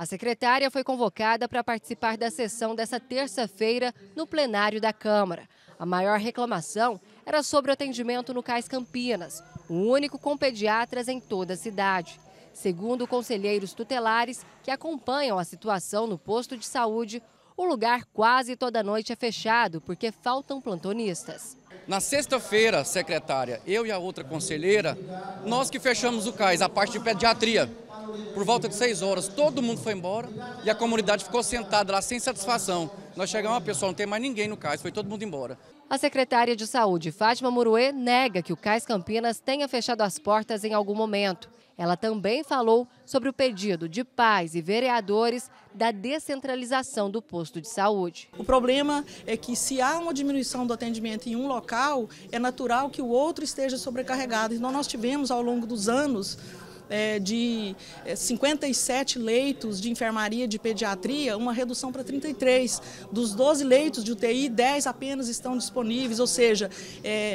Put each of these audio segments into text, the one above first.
A secretária foi convocada para participar da sessão dessa terça-feira no plenário da Câmara. A maior reclamação era sobre o atendimento no CAIS Campinas, o único com pediatras em toda a cidade. Segundo conselheiros tutelares que acompanham a situação no posto de saúde, o lugar quase toda noite é fechado porque faltam plantonistas. Na sexta-feira, secretária, eu e a outra conselheira, nós que fechamos o CAIS, a parte de pediatria, por volta de 6 horas, todo mundo foi embora e a comunidade ficou sentada lá sem satisfação. Nós chegamos, pessoal, não tem mais ninguém no CAIS, foi todo mundo embora. A secretária de Saúde, Fátima Mrué, nega que o CAIS Campinas tenha fechado as portas em algum momento. Ela também falou sobre o pedido de pais e vereadores da descentralização do posto de saúde. O problema é que se há uma diminuição do atendimento em um local, é natural que o outro esteja sobrecarregado. Então nós tivemos ao longo dos anos de 57 leitos de enfermaria de pediatria, uma redução para 33. Dos 12 leitos de UTI, 10 apenas estão disponíveis, ou seja,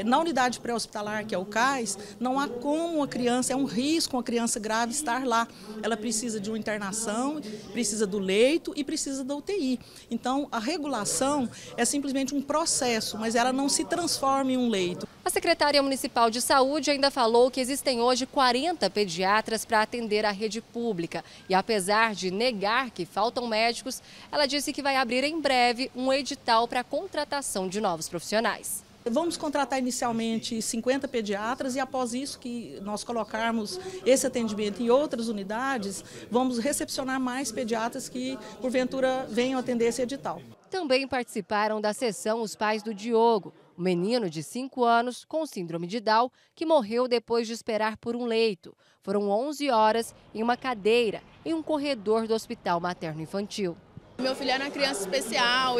na unidade pré-hospitalar, que é o CAIS, não há como a criança, é um risco uma criança grave estar lá. Ela precisa de uma internação, precisa do leito e precisa da UTI. Então, a regulação é simplesmente um processo, mas ela não se transforma em um leito. A secretária municipal de saúde ainda falou que existem hoje 40 pediatras para atender a rede pública. E apesar de negar que faltam médicos, ela disse que vai abrir em breve um edital para a contratação de novos profissionais. Vamos contratar inicialmente 50 pediatras e após isso que nós colocarmos esse atendimento em outras unidades, vamos recepcionar mais pediatras que porventura venham atender esse edital. Também participaram da sessão os pais do Diogo, o menino de 5 anos com síndrome de Down, que morreu depois de esperar por um leito. Foram 11 horas em uma cadeira, em um corredor do Hospital Materno-Infantil. Meu filho era uma criança especial,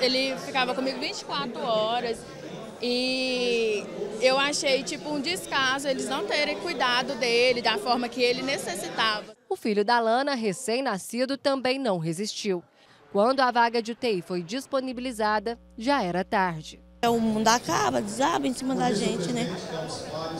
ele ficava comigo 24 horas e eu achei tipo um descaso eles não terem cuidado dele da forma que ele necessitava. O filho da Lana, recém-nascido, também não resistiu. Quando a vaga de UTI foi disponibilizada, já era tarde. O mundo acaba, desaba em cima da gente, né?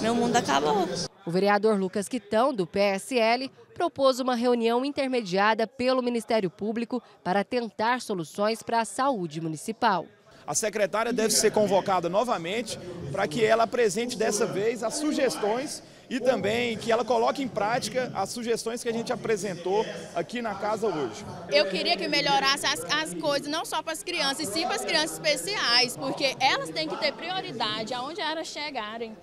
Meu mundo acabou. O vereador Lucas Quitão, do PSL, propôs uma reunião intermediada pelo Ministério Público para tentar soluções para a saúde municipal. A secretária deve ser convocada novamente para que ela apresente dessa vez as sugestões e também que ela coloque em prática as sugestões que a gente apresentou aqui na casa hoje. Eu queria que melhorasse as coisas, não só para as crianças, sim para as crianças especiais, porque elas têm que ter prioridade aonde elas chegarem.